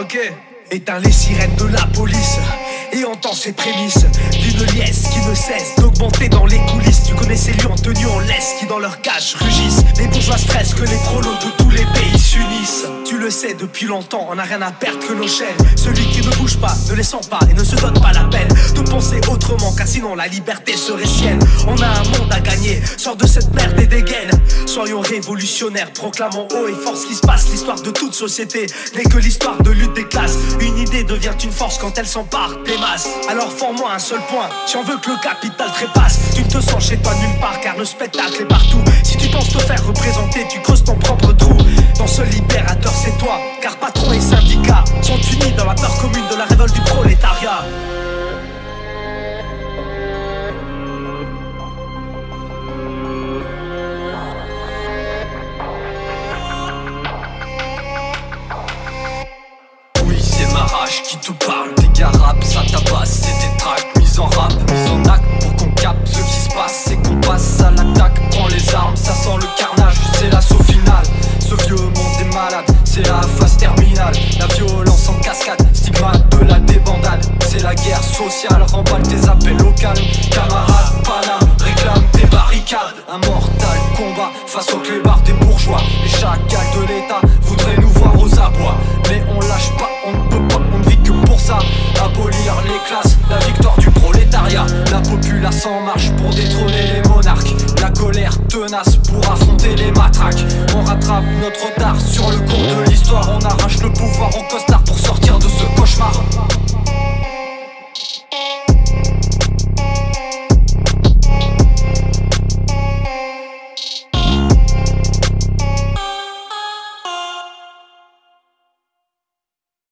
ok. Éteins les sirènes de la police et entends ces prémices d'une liesse qui ne cesse d'augmenter dans les coulisses. Tu connais ces lions tenus en laisse qui dans leur cage rugissent. Les bourgeois stressent que les prolos de tous les pays s'unissent. Tu le sais depuis longtemps, on n'a rien à perdre que nos chaînes. Celui qui ne bouge pas, ne les sent pas et ne se donne pas la peine de penser autrement, car sinon la liberté serait sienne. On a un monde à gagner, sors de cette merde et dégaine. Soyons révolutionnaires, proclamons haut et fort ce qui se passe. L'histoire de toute société n'est que l'histoire de lutte des classes. Une idée devient une force quand elle s'empare des masses. Alors forme-moi un seul point, si on veut que le capital trépasse. Tu ne te sens chez toi nulle part, car le spectacle est partout. Si tu penses te faire représenter, tu creuses ton propre trou. Ton seul libérateur c'est toi, car patron et syndicats sont unis dans la peur commune de la révolte du prolétariat. Qui te parle, des garabes, ça tabasse, c'est des tracts, mise en rap, mise en acte, pour qu'on capte ce qui se passe, et qu'on passe à l'attaque, prends les armes, ça sent le carnage, c'est l'assaut final, ce vieux monde est malade, c'est la phase terminale, la violence en cascade, stigmate de la débandade, c'est la guerre sociale, remballe tes appels au calme, camarades, panins, réclame des barricades, un mortal combat, face aux clébards des bourgeois, les chacals de l'État voudraient nous voir aux abois, mais on lâche pas, on ne peut pas, on ne vit que pour ça. Abolir les classes, la victoire du prolétariat. La populace en marche pour détrôner les monarques. La colère tenace pour affronter les matraques. On rattrape notre retard sur le cours de l'histoire. On arrache le pouvoir au costard pour